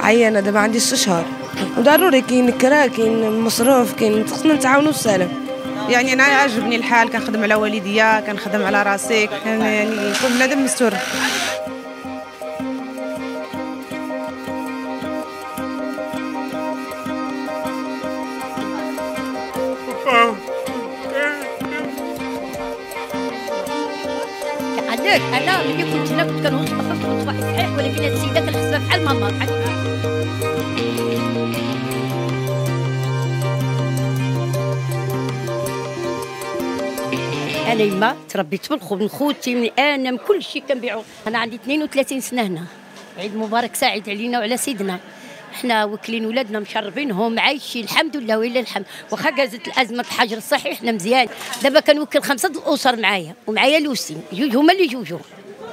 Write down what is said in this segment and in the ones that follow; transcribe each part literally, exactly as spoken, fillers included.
عيانة دابا عندي ست شهور وضروري كاين الكرا كاين مصروف كاين خصنا نتعاونوا بالسلام. يعني انا عاجبني الحال، كنخدم على والديا كنخدم على راسي، يعني نكون بنادم مستور. انا ملي كنت هنا كنت كنوصل كنت كنطبع صحيح، ولكن هاد السيده كنحسها بحال ماما بحال انا يما تربيت بالخو من خوتي من انا من كل شيء كنبيعو. انا عندي اثنين وثلاثين سنه هنا. عيد مبارك سعيد علينا وعلى سيدنا. حنا واكلين ولادنا مشربينهم عايشين الحمد لله ولله الحمد، واخا كازت الازمه الحجر الصحي حنا مزيان. دابا كنوكل خمسه د الاسر معايا ومعايا لوسي، جوج هما اللي جوجو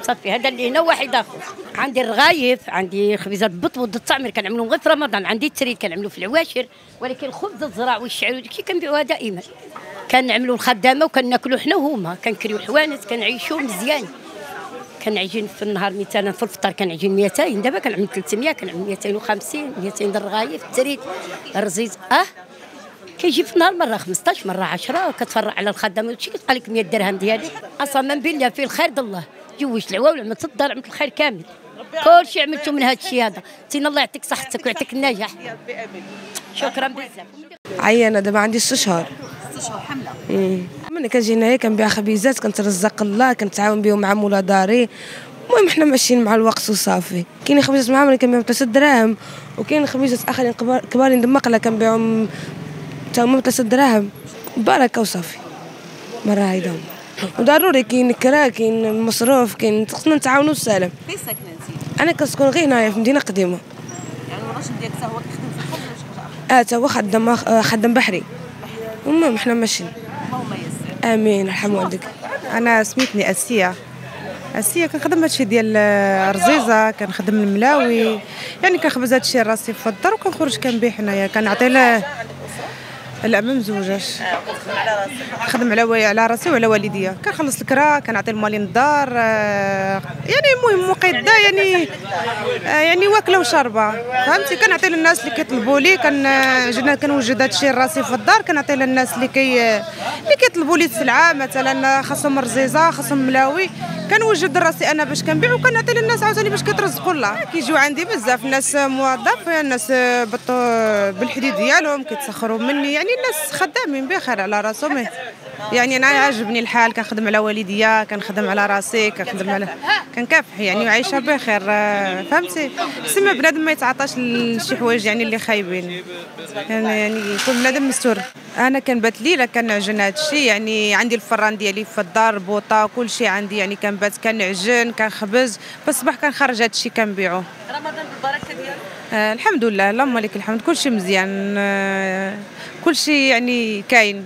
صافي، هذا اللي هنا واحد اخر. عندي الرغايف، عندي خبيزات البط والضد التعمير كنعملوهم غير في رمضان، عندي التريد كنعملو في العواشر، ولكن الخبز الزراع والشعير وداكشي كنبيعوها دائما. كنعملو الخدامه وكناكلو حنا وهما، كنكريو الحوانت كنعيشو مزيان. كنعجن في النهار مثلا في الفطر كنعجن مئتين، دابا كنعمل ثلاثمئة، كنعمل مئتين وخمسين، مئتين د الرغايف التريد الرزيز. اه كيجي في النهار مره خمسطاش مره عشرة، كتفرع على الخدامه وداكشي كتبقى لك مئة درهم ديالك. قسما بالله في الخير د الله جوجت العوا وعملت الدار، عملت الخير كامل، كلشي عملته من هذا الشيء هذا. تينا الله يعطيك صحتك ويعطيك النجاح. شكرا بزاف. عيانه دابا عندي ست شهور حمله. ملي كنجي هنايا كنبيع خبيزات كنترزق الله كنتعاون بهم مع مولا داري. المهم حنا ماشيين مع الوقت وصافي. كاين خبيزات معامري كنبيعهم ثلاثة دراهم، وكاين خبيزات اخرين كبارين دماقله كنبيعهم حتى هما ثلاثة دراهم بركه وصافي. مره هيدا وضروري كاين الكرا كاين المصروف كاين، خصنا نتعاونوا بالسلام. فين ساكنه انت؟ انا كنسكن غير هنايا في مدينه قديمه. يعني الراجل ديالك حتى هو كيخدم في الخبز ولا شي حاجه اخرى؟ اه حتى هو خدام خدام بحري. المهم حنا ماشيين. اللهم يسر. امين يرحم والديك. انا سميتني اسيه. اسيه كنخدم هادشي ديال الرزيزه، كنخدم الملاوي، يعني كنخبز هادشي راسي في الدار وكنخرج كنبيع حنايا كنعطي له. لا ما مزوجاش. كنخدم على راسي. كنخدم على على راسي وعلى والديا، كنخلص الكرا، كنعطي المالي للدار، يعني المهم مقيده، يعني يعني واكله وشاربه، فهمتي؟ كنعطي للناس اللي كيطلبوا لي، كنجينا كنوجد هادشي لراسي في الدار، كنعطي للناس اللي كي اللي كيطلبوا لي السلعه، مثلا خاصهم رزيزه خاصهم ملاوي، كنوجد راسي انا باش كنبيع، وكنعطي للناس عاوتاني باش كيترزقوا الله. كيجيو عندي بزاف الناس موظف، الناس بالحديد ديالهم كيتسخروا مني، يعني الناس خدامين بخير على راسهم. يعني انا عاجبني الحال، كنخدم على والديا كنخدم على راسي كنخدم على كنكافح، يعني وعايشه بخير، فهمتي؟ سما بنادم ما يتعطاش لشي حوايج يعني اللي خايبين، يعني يكون بنادم مستور. انا كنبات ليله كنعجن هادشي، يعني عندي الفران ديالي في الدار، بوطه كلشي عندي، يعني كنبات كنعجن كنخبز، بالصباح كنخرج هادشي كنبيعو. رمضان بالبركه ديالك؟ آه الحمد لله، اللهم لك الحمد، كلشي مزيان. آه كلشي يعني كاين،